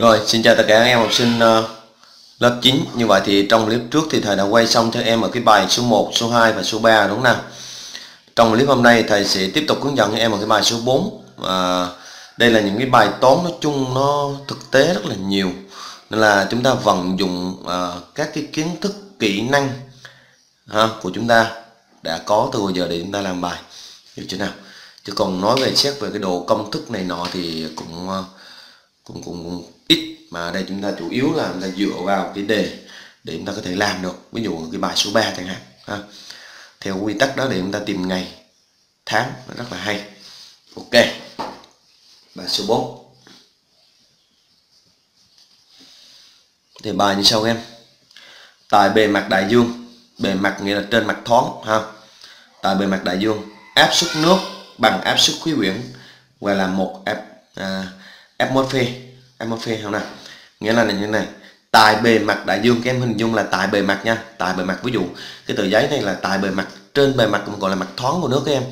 Rồi, xin chào tất cả các em học sinh lớp 9. Như vậy thì trong clip trước thì thầy đã quay xong cho em ở cái bài số 1, số 2 và số 3 đúng không nào? Trong clip hôm nay thầy sẽ tiếp tục hướng dẫn cho em ở cái bài số 4. Đây là những cái bài toán nói chung nó thực tế rất là nhiều. Nên là chúng ta vận dụng các cái kiến thức kỹ năng của chúng ta đã có từ hồi giờ để chúng ta làm bài. Hiểu chưa nào? Chứ còn nói về xét về cái độ công thức này nọ thì cũng ít, mà đây chúng ta chủ yếu là chúng ta dựa vào cái đề để chúng ta có thể làm được, ví dụ cái bài số 3 chẳng hạn theo quy tắc đó để chúng ta tìm ngày tháng, rất là hay. Ok, bài số 4 thì bài như sau em. Tại bề mặt đại dương, bề mặt nghĩa là trên mặt thoáng tại bề mặt đại dương, áp suất nước bằng áp suất khí quyển gọi là một atmosphere, không nào? Nghĩa là như này, tại bề mặt đại dương, các em hình dung là tại bề mặt nha, tại bề mặt, ví dụ cái tờ giấy này là tại bề mặt, trên bề mặt cũng gọi là mặt thoáng của nước các em.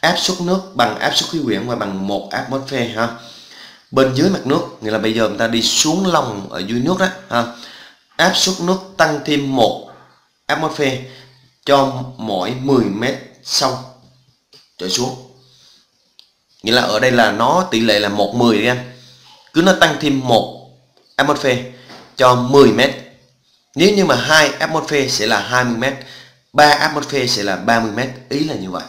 Áp suất nước bằng áp suất khí quyển và bằng một atmosphere Bên dưới mặt nước, nghĩa là bây giờ chúng ta đi xuống lòng ở dưới nước đó áp suất nước tăng thêm một atmosphere cho mỗi 10 mét sông trở xuống. Nghĩa là ở đây là nó tỷ lệ là 1/10 các em. Cứ nó tăng thêm 1 atmosphere cho 10 mét. Nếu như mà 2 atmosphere sẽ là 20 mét, 3 atmosphere sẽ là 30 mét, ý là như vậy.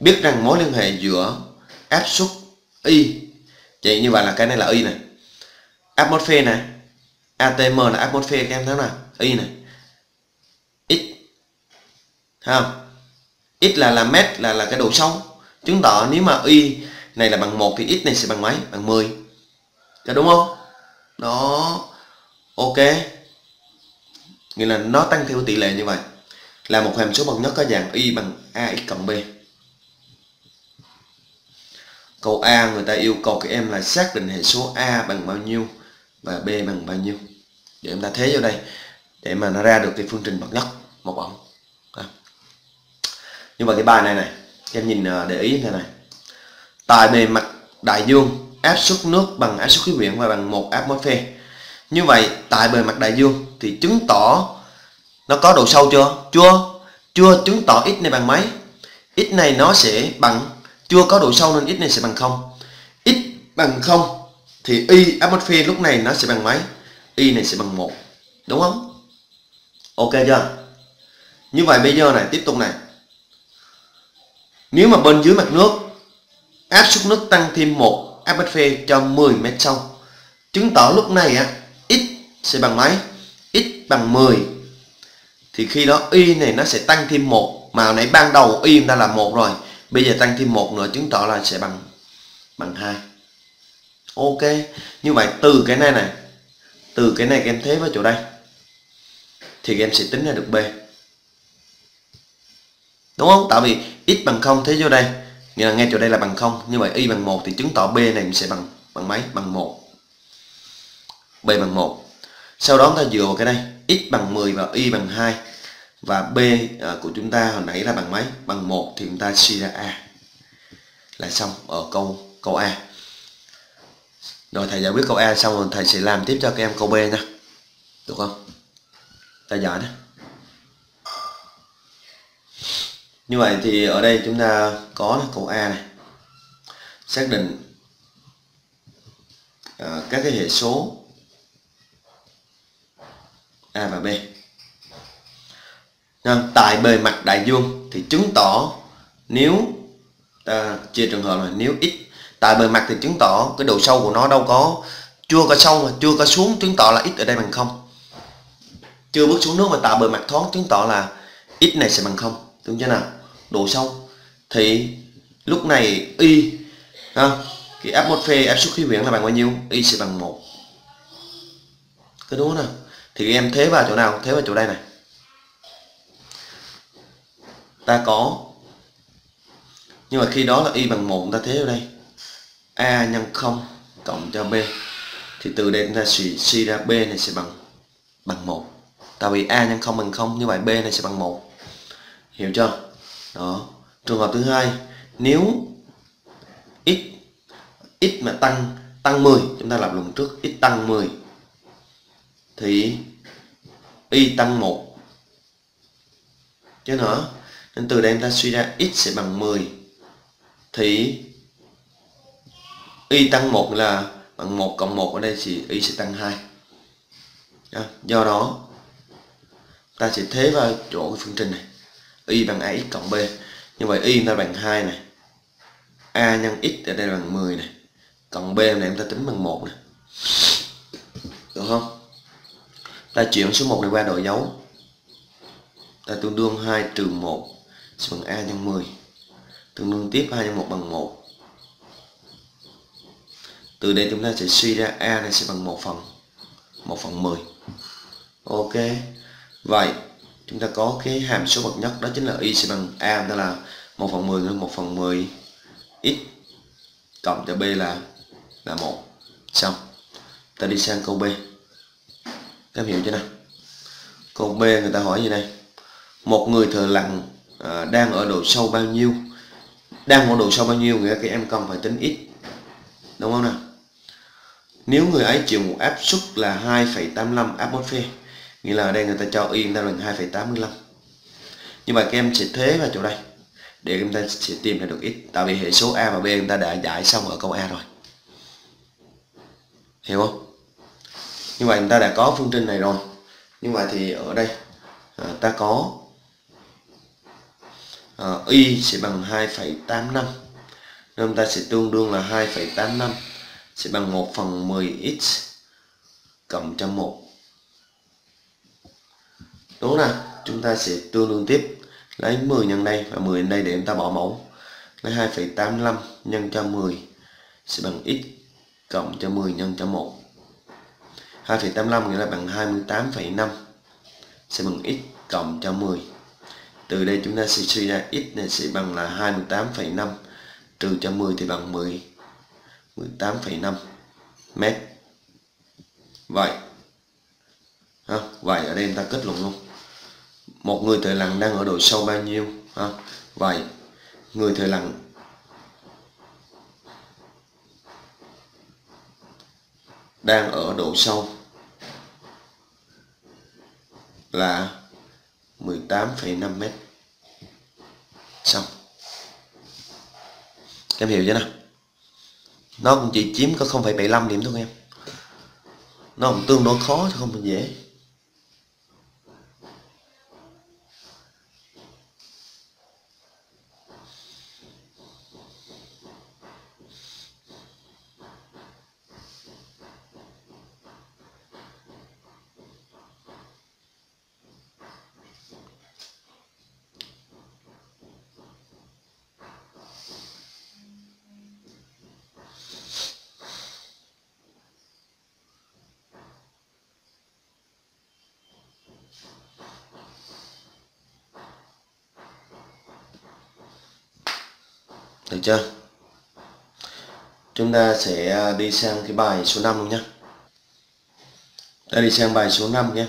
Biết rằng mối liên hệ giữa áp suất Y, vậy như vậy là cái này là Y này. Atmosphere này, ATM là atmosphere các em thấy nào? Y này. X. Không? X là mét là cái độ sâu. Chứng tỏ nếu mà Y này là bằng 1 thì X này sẽ bằng mấy? Bằng 10. Đó, đúng không? Đó. Ok. Nghĩa là nó tăng theo tỷ lệ như vậy. Là một hàm số bằng nhất có dạng Y bằng AX cộng B. Câu A người ta yêu cầu các em là xác định hệ số A bằng bao nhiêu và B bằng bao nhiêu. Để chúng ta thế vô đây để mà nó ra được cái phương trình bậc nhất một ẩn. Nhưng mà cái bài này này, các em nhìn để ý như thế này. Tại bề mặt đại dương, áp suất nước bằng áp suất khí quyển và bằng một atmosphere. Như vậy tại bề mặt đại dương thì chứng tỏ nó có độ sâu chưa? Chưa, chứng tỏ x này bằng mấy? X này nó sẽ bằng, chưa có độ sâu nên x này sẽ bằng 0. X bằng 0 thì y atmosphere lúc này nó sẽ bằng mấy? Y này sẽ bằng 1. Đúng không? Ok chưa? Như vậy bây giờ này, tiếp tục này. Nếu mà bên dưới mặt nước áp suất nước tăng thêm 1 atmosphere cho 10 mét sâu, chứng tỏ lúc này x sẽ bằng mấy? X bằng 10. Thì khi đó y này nó sẽ tăng thêm 1, mà hồi nãy ban đầu y người ta là 1 rồi, bây giờ tăng thêm 1 nữa chứng tỏ là sẽ bằng 2. Ok, như vậy từ cái này này, từ cái này các em thế vào chỗ đây thì các em sẽ tính ra được B. Đúng không? Tại vì x bằng 0 thế vô đây, nghĩa là ngay chỗ đây là bằng 0. Như vậy y bằng 1 thì chứng tỏ B này sẽ bằng mấy? Bằng 1. B bằng 1. Sau đó ta dựa vào cái đây, x bằng 10 và y bằng 2. Và B của chúng ta hồi nãy là bằng mấy? Bằng 1 thì chúng ta suy ra A. Là xong ở câu A. Rồi thầy giải quyết câu A xong rồi thầy sẽ làm tiếp cho các em câu B nha. Được không? Ta giải đó. Như vậy thì ở đây chúng ta có câu A này. Xác định các cái hệ số A và B. Tại bề mặt đại dương thì chứng tỏ nếu chia trường hợp là nếu x tại bề mặt thì chứng tỏ cái độ sâu của nó đâu có, chưa có sâu mà chưa có xuống, chứng tỏ là x ở đây bằng 0. Chưa bước xuống nước mà tại bề mặt thoáng chứng tỏ là x này sẽ bằng 0. Đúng chưa nào? Độ sâu thì lúc này y cái atmosphere, áp suất khí quyển là bằng bao nhiêu? Y sẽ bằng 1. Cái đúng nào? Thì em thế vào chỗ nào? Thế vào chỗ đây này. Ta có, nhưng mà khi đó là y bằng 1, ta thế vào đây A nhân 0 cộng cho B, thì từ đây ta suy ra B này sẽ bằng 1. Tại vì A nhân 0 bằng 0, như vậy B này sẽ bằng 1. Hiểu chưa? Đó. Trường hợp thứ hai, nếu x mà tăng tăng 10, chúng ta làm lùng trước, x tăng 10 thì y tăng 1 chứ nữa. Nên từ đây chúng ta suy ra x sẽ bằng 10 thì y tăng 1 là bằng 1 cộng 1, ở đây thì y sẽ tăng 2. Do đó ta sẽ thế vào chỗ cái phương trình này, y bằng ax cộng b, như vậy y ta bằng 2 này, a nhân x ở đây bằng 10 này, cộng b này em ta tính bằng 1 này, được không? Ta chuyển số 1 này qua đổi dấu, ta tương đương 2 trừ 1 sẽ bằng a nhân 10, tương đương tiếp 2 nhân 1 bằng 1. Từ đây chúng ta sẽ suy ra a này sẽ bằng 1 phần 10. Ok, vậy chúng ta có cái hàm số bậc nhất, đó chính là y sẽ bằng a, đó là 1 phần 10, là 1 phần 10 x cộng cho b là 1. Xong, ta đi sang câu B. Các em hiểu chưa nào? Câu B người ta hỏi gì đây? Một người thợ lặn đang ở độ sâu bao nhiêu? Đang ở độ sâu bao nhiêu, nghĩa là các em cần phải tính x, đúng không nào? Nếu người ấy chịu một áp suất là 2,85 atmosphere, nghĩa là ở đây người ta cho y ta bằng 2,85. Như vậy các em sẽ thế vào chỗ đây để chúng ta sẽ tìm ra được x, tại vì hệ số a và b chúng ta đã giải xong ở câu A rồi, hiểu không? Như vậy chúng ta đã có phương trình này rồi. Như vậy thì ở đây ta có y sẽ bằng 2,85, nên ta sẽ tương đương là 2,85 sẽ bằng 1 phần 10 x cộng cho 1. Đúng nè, chúng ta sẽ tương đương tiếp lấy 10 nhân đây và 10 nhân đây để chúng ta bỏ mẫu, lấy 2,85 nhân cho 10 sẽ bằng x cộng cho 10 nhân cho 1. 2,85 nghĩa là bằng 28,5 sẽ bằng x cộng cho 10. Từ đây chúng ta sẽ suy ra x này sẽ bằng là 28,5 trừ cho 10 thì bằng 18,5 mét. Vậy ở đây chúng ta kết luận luôn, một người thợ lặn đang ở độ sâu bao nhiêu? Vậy người thợ lặn đang ở độ sâu là 18,5 mét. Xong, các em hiểu chưa nào? Nó cũng chỉ chiếm có 0,75 điểm thôi em, nó cũng tương đối khó chứ không phải dễ. Được chưa? Chúng ta sẽ đi sang cái bài số 5 luôn nhé. Ta đi sang bài số 5 nhé.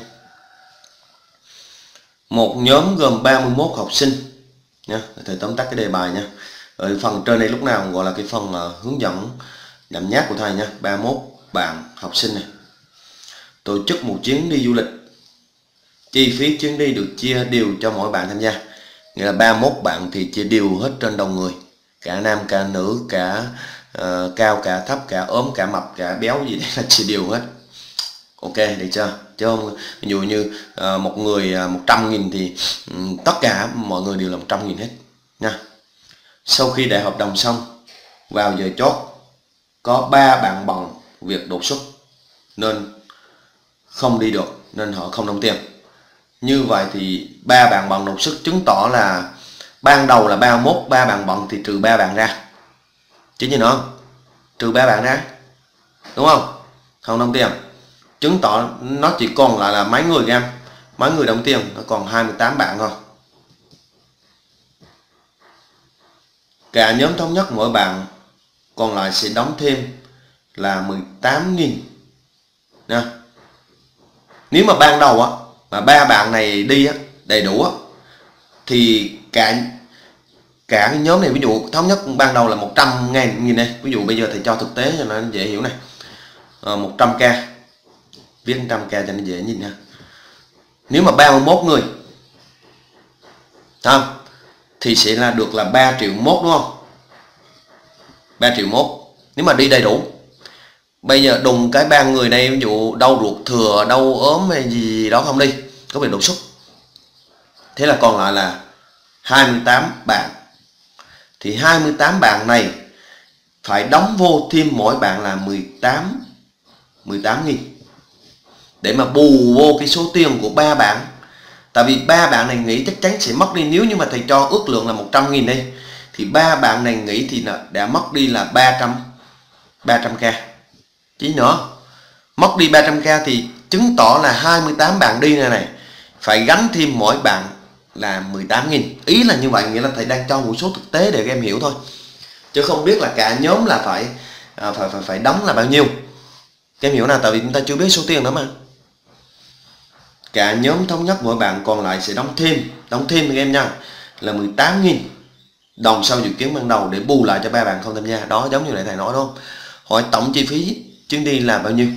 Một nhóm gồm 31 học sinh nhé. Thầy tóm tắt cái đề bài nhé. Ở phần trên này lúc nào cũng gọi là cái phần hướng dẫn nhảm nháp của thầy nhé. 31 bạn học sinh này tổ chức một chuyến đi du lịch. Chi phí chuyến đi được chia đều cho mỗi bạn tham gia. Nghĩa là 31 bạn thì chia đều hết trên đầu người, cả nam cả nữ, cả cao cả thấp, cả ốm cả mập cả béo gì đấy là chia đều hết. Ok, được chưa? Chứ không ví dụ như một người 100.000 thì tất cả mọi người đều là 100.000 hết nha. Sau khi đã hợp đồng xong, vào giờ chót có 3 bạn bằng việc đột xuất nên không đi được, nên họ không đóng tiền. Như vậy thì 3 bạn bằng đột xuất chứng tỏ là ban đầu là 31 3 bạn bận thì trừ 3 bạn ra, chính như nó trừ 3 bạn ra, đúng không? Không đóng tiền, chứng tỏ nó chỉ còn lại là mấy người em, mấy người đóng tiền, nó còn 28 bạn thôi. Cả nhóm thống nhất mỗi bạn còn lại sẽ đóng thêm là 18.000 nè. Nếu mà ban đầu á mà 3 bạn này đi á đầy đủ á thì cả cả cái nhóm này. Ví dụ thống nhất ban đầu là 100.000 này, ví dụ bây giờ thì cho thực tế cho nó dễ hiểu này, 100k, viết 100k cho nó dễ nhìn ha. Nếu mà 31 người không thì sẽ là được là 3.100.000 đúng không, 3.100.000 nếu mà đi đầy đủ. Bây giờ đùng cái 3 người đây, ví dụ đau ruột thừa, đau ốm hay gì đó không đi, có bị đột xuất, thế là còn lại là 28 bạn. Thì 28 bạn này phải đóng vô thêm mỗi bạn là 18.000 để mà bù vô cái số tiền của 3 bạn. Tại vì 3 bạn này nghỉ chắc chắn sẽ mất đi. Nếu như mà thầy cho ước lượng là 100.000 đây thì 3 bạn này nghỉ thì đã mất đi là 300k chứ nữa. Mất đi 300k thì chứng tỏ là 28 bạn đi này phải gánh thêm mỗi bạn là 18.000. Ý là như vậy, nghĩa là thầy đang cho một số thực tế để các em hiểu thôi, chứ không biết là cả nhóm là phải đóng là bao nhiêu. Các em hiểu nào, tại vì chúng ta chưa biết số tiền nữa mà. Cả nhóm thống nhất mỗi bạn còn lại sẽ đóng thêm các em nha, là 18.000 đồng sau dự kiến ban đầu để bù lại cho 3 bạn không tham gia. Đó giống như lại thầy nói đúng không? Hỏi tổng chi phí chuyến đi là bao nhiêu?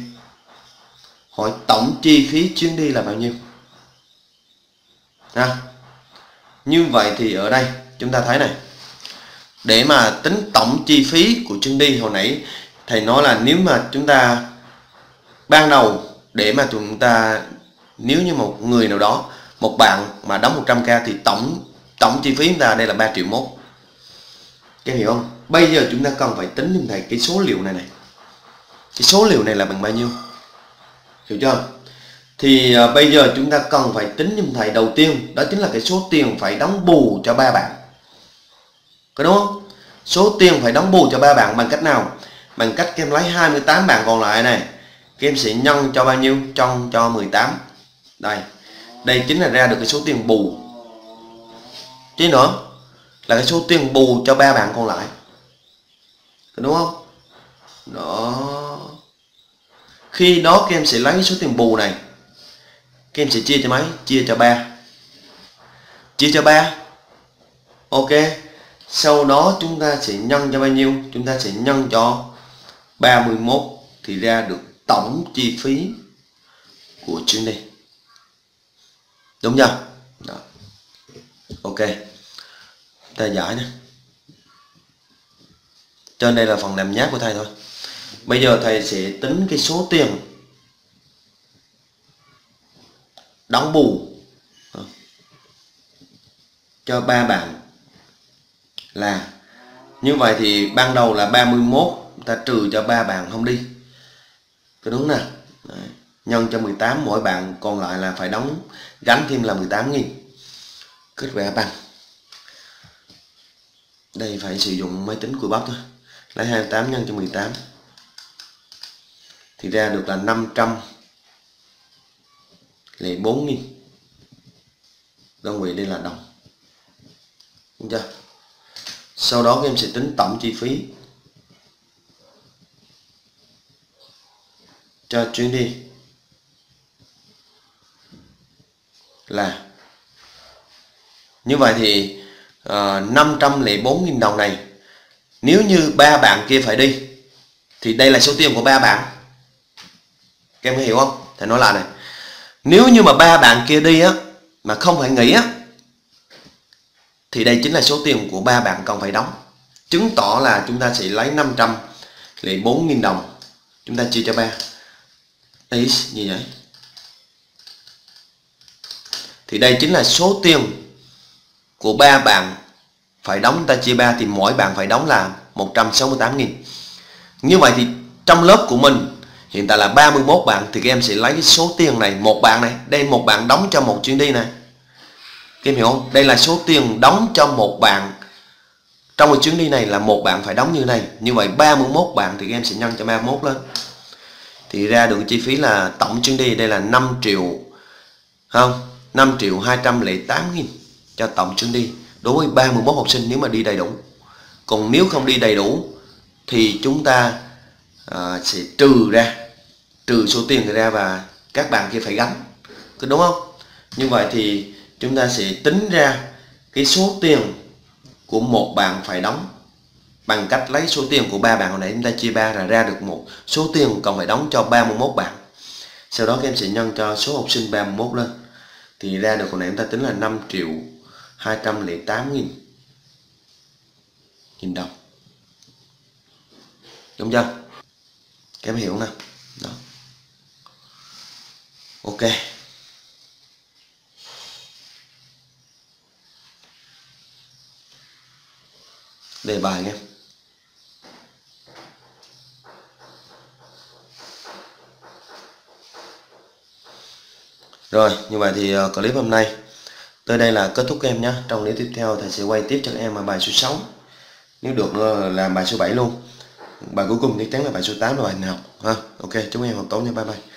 Hỏi tổng chi phí chuyến đi là bao nhiêu? À, như vậy thì ở đây chúng ta thấy này, để mà tính tổng chi phí của chuyến đi hồi nãy thầy nói là nếu mà chúng ta ban đầu để mà chúng ta, nếu như một người nào đó, một bạn mà đóng 100k thì tổng chi phí chúng ta đây là 3.100.000. Các em hiểu không? Bây giờ chúng ta cần phải tính như thầy cái số liệu này. Cái số liệu này là bằng bao nhiêu? Hiểu chưa? Thì bây giờ chúng ta cần phải tính giùm thầy đầu tiên, đó chính là cái số tiền phải đóng bù cho 3 bạn. Có đúng không? Số tiền phải đóng bù cho 3 bạn bằng cách nào? Bằng cách các em lấy 28 bạn còn lại này, các em sẽ nhân cho bao nhiêu? Cho 18. Đây chính là ra được cái số tiền bù. Chứ nữa là cái số tiền bù cho 3 bạn còn lại. Có đúng không? Đó. Khi đó các em sẽ lấy cái số tiền bù này, các em sẽ chia cho mấy? Chia cho 3. Chia cho 3. Ok. Sau đó chúng ta sẽ nhân cho bao nhiêu? Chúng ta sẽ nhân cho 31. Thì ra được tổng chi phí của chuyến đi. Đúng chưa? Đó. Ok. Ta giải nè. Trên đây là phần làm nháp của thầy thôi. Bây giờ thầy sẽ tính cái số tiền đóng bù cho 3 bạn là như vậy. Thì ban đầu là 31, ta trừ cho 3 bạn không đi, có đúng nè, nhân cho 18, mỗi bạn còn lại là phải gánh thêm là 18.000. Kết quả bằng đây phải sử dụng máy tính cùi bắp thôi, lấy 28 nhân cho 18 thì ra được là 504.000 đơn vị, đây là đồng. Đúng chưa? Sau đó các em sẽ tính tổng chi phí cho chuyến đi là như vậy. Thì 504.000 đồng này, nếu như 3 bạn kia phải đi thì đây là số tiền của 3 bạn. Các em có hiểu không? Thầy nói lại này, nếu như mà 3 bạn kia đi á mà không phải nghỉ á thì đây chính là số tiền của 3 bạn cần phải đóng. Chứng tỏ là chúng ta sẽ lấy 504.000 đồng, chúng ta chia cho 3. Đấy, như vậy thì đây chính là số tiền của 3 bạn phải đóng, ta chia 3 thì mỗi bạn phải đóng là 168.000. Như vậy thì trong lớp của mình hiện tại là 31 bạn thì các em sẽ lấy cái số tiền này, một bạn này, đây một bạn đóng cho một chuyến đi này. Các em hiểu không? Đây là số tiền đóng cho một bạn trong một chuyến đi này, là một bạn phải đóng như này. Như vậy 31 bạn thì các em sẽ nhân cho 31 lên. Thì ra được chi phí là tổng chuyến đi đây là 5.208.000 cho tổng chuyến đi đối với 31 học sinh nếu mà đi đầy đủ. Còn nếu không đi đầy đủ thì chúng ta sẽ trừ số tiền ra và các bạn kia phải gánh, có đúng không? Như vậy thì chúng ta sẽ tính ra cái số tiền của một bạn phải đóng bằng cách lấy số tiền của ba bạn hồi nãy chúng ta chia 3 là ra được một số tiền còn phải đóng cho 31 bạn. Sau đó các em sẽ nhân cho số học sinh 31 lên thì ra được hồi nãy chúng ta tính là 5.208.000 đồng. Đúng chưa? Các em hiểu không nào? Đó. Ok. Đề bài nha. Rồi, như vậy thì clip hôm nay tới đây là kết thúc các em nhé. Trong clip tiếp theo thầy sẽ quay tiếp cho các em bài số 6. Nếu được làm bài số 7 luôn. Bài cuối cùng chắc chắn là bài số 8 là bài nào ha. Ok, chúc các em học tốt nha. Bye bye.